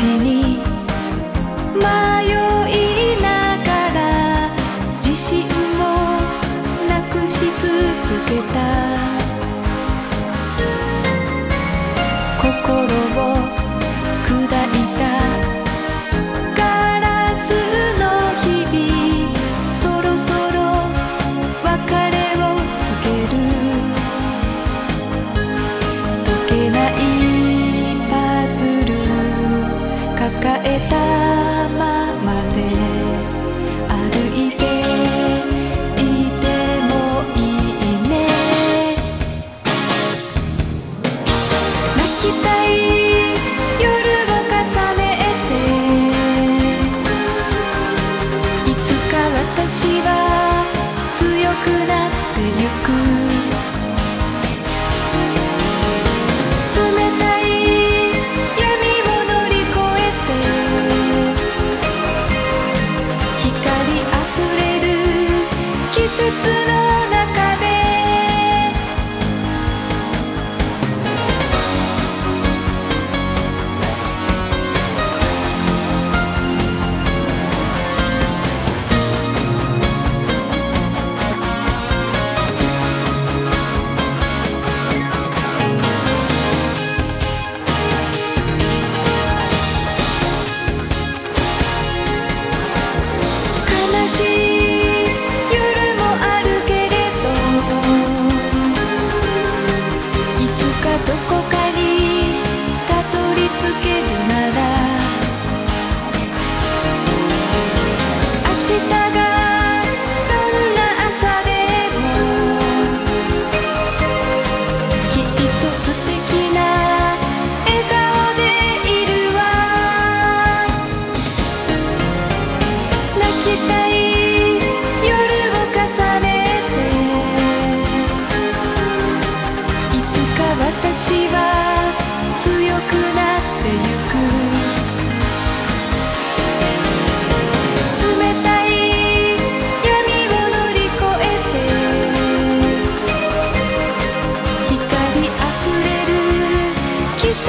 ちに迷いながら自信をなくし続けた。心を砕いたガラスの日々、そろそろ別れを告げる。解けないパズル抱えたままで歩いていてもいいね。泣きたい私は強くなってゆく。冷たい闇を乗り越えて光あふれる季節の中で明日がどんな朝でもきっと素敵な笑顔でいるわ。泣きたい夜を重ねていつか私は強くなってゆく。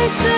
It's